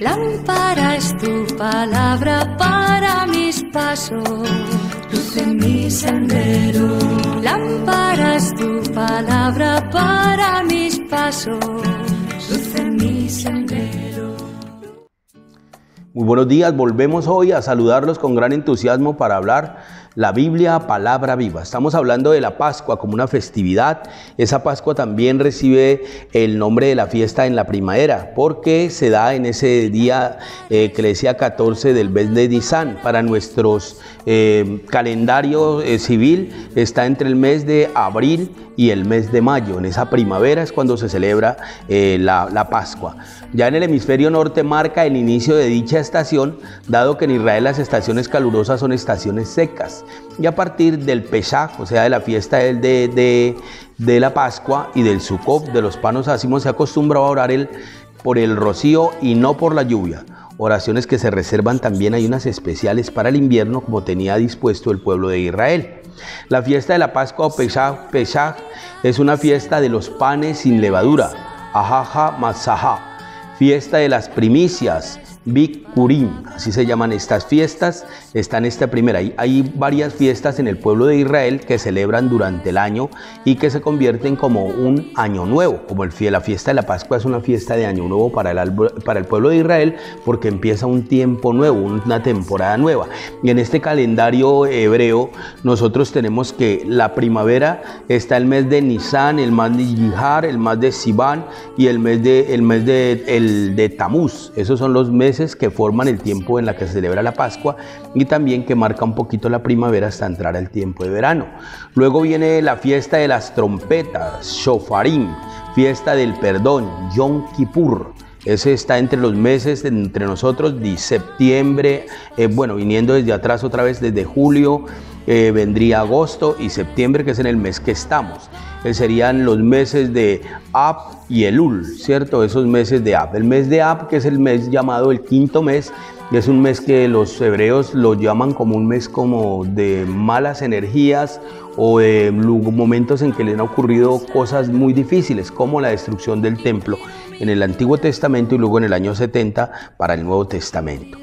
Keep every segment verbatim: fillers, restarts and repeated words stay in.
Lámpara es tu palabra para mis pasos, luz en mi sendero. Lámpara es tu palabra para mis pasos, luz en mi sendero. Muy buenos días, volvemos hoy a saludarlos con gran entusiasmo para hablar la Biblia, palabra viva. Estamos hablando de la Pascua como una festividad. Esa Pascua también recibe el nombre de la fiesta en la primavera, porque se da en ese día eh, que le decía catorce del mes de Disán. Para nuestros eh, calendario eh, civil está entre el mes de abril y el mes de mayo. En esa primavera es cuando se celebra eh, la, la Pascua. Ya en el hemisferio norte marca el inicio de dicha estación, dado que en Israel las estaciones calurosas son estaciones secas. Y a partir del Pesaj, o sea, de la fiesta de, de, de, de la Pascua y del Sukkot, de los panos ácimos, se acostumbra a orar el, por el rocío y no por la lluvia. Oraciones que se reservan también, hay unas especiales para el invierno, como tenía dispuesto el pueblo de Israel. La fiesta de la Pascua o Pesaj, Pesaj es una fiesta de los panes sin levadura, Ajaja Matzahá, fiesta de las primicias, Bikurim, así se llaman estas fiestas. Está en esta primera. Hay, hay varias fiestas en el pueblo de Israel que celebran durante el año y que se convierten como un año nuevo, como el, la fiesta de la Pascua es una fiesta de año nuevo para el, para el pueblo de Israel, porque empieza un tiempo nuevo, una temporada nueva. Y en este calendario hebreo nosotros tenemos que la primavera está el mes de Nisán, el mes de Yihar, el mes de Sivan y el mes de, el mes de, el de Tamuz. Esos son los meses que forman el tiempo en la que se celebra la Pascua y también que marca un poquito la primavera hasta entrar al tiempo de verano. Luego viene la fiesta de las trompetas, Shofarim, fiesta del perdón, Yom Kippur. Ese está entre los meses, entre nosotros, de septiembre, eh, bueno, viniendo desde atrás otra vez, desde julio, eh, vendría agosto y septiembre, que es en el mes que estamos. Eh, serían los meses de Ab y Elul, ¿cierto? Esos meses de Ab. El mes de Ab, que es el mes llamado el quinto mes, y es un mes que los hebreos lo llaman como un mes como de malas energías o de momentos en que le han ocurrido cosas muy difíciles, como la destrucción del templo en el Antiguo Testamento y luego en el año setenta para el Nuevo Testamento.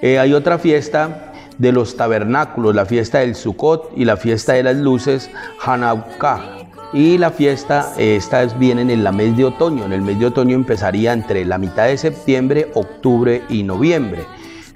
Eh, hay otra fiesta de los tabernáculos, la fiesta del Sukkot y la fiesta de las luces, Hanukkah. Y la fiesta, eh, estas vienen en el mes de otoño. En el mes de otoño empezaría entre la mitad de septiembre, octubre y noviembre.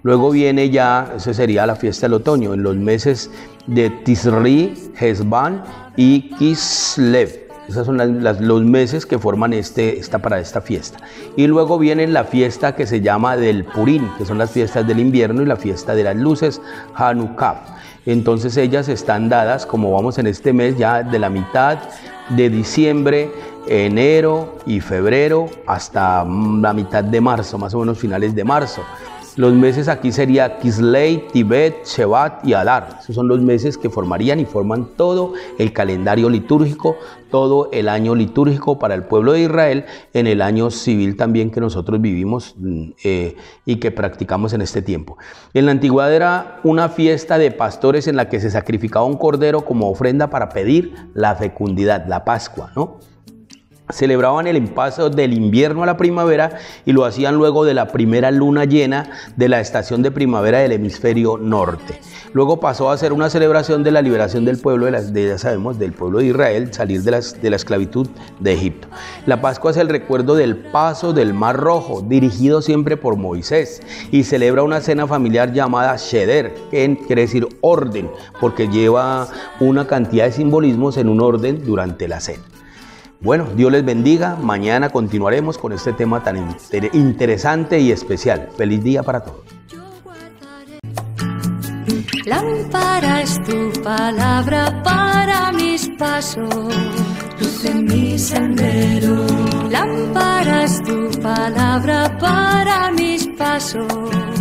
Luego viene ya, esa sería la fiesta del otoño, en los meses de Tisri, Hezban y Kislev. Esos son las, las, los meses que forman este, esta, para esta fiesta. Y luego viene la fiesta que se llama del Purim, que son las fiestas del invierno, y la fiesta de las luces, Hanukkah. Entonces ellas están dadas, como vamos en este mes, ya de la mitad de diciembre, enero y febrero, hasta la mitad de marzo, más o menos finales de marzo. Los meses aquí sería Kislev, Tevet, Shevat y Adar. Esos son los meses que formarían y forman todo el calendario litúrgico, todo el año litúrgico para el pueblo de Israel en el año civil también que nosotros vivimos eh, y que practicamos en este tiempo. En la antigüedad era una fiesta de pastores en la que se sacrificaba un cordero como ofrenda para pedir la fecundidad, la Pascua, ¿no? Celebraban el paso del invierno a la primavera y lo hacían luego de la primera luna llena de la estación de primavera del hemisferio norte. Luego pasó a ser una celebración de la liberación del pueblo, de, la, de ya sabemos, del pueblo de Israel, salir de, las, de la esclavitud de Egipto. La Pascua es el recuerdo del paso del Mar Rojo, dirigido siempre por Moisés, y celebra una cena familiar llamada Seder, que quiere decir orden, porque lleva una cantidad de simbolismos en un orden durante la cena. Bueno, Dios les bendiga. Mañana continuaremos con este tema tan inter interesante y especial. Feliz día para todos. Lámpara es tu palabra para mis pasos, luz en mi sendero. Lámpara es tu palabra para mis pasos.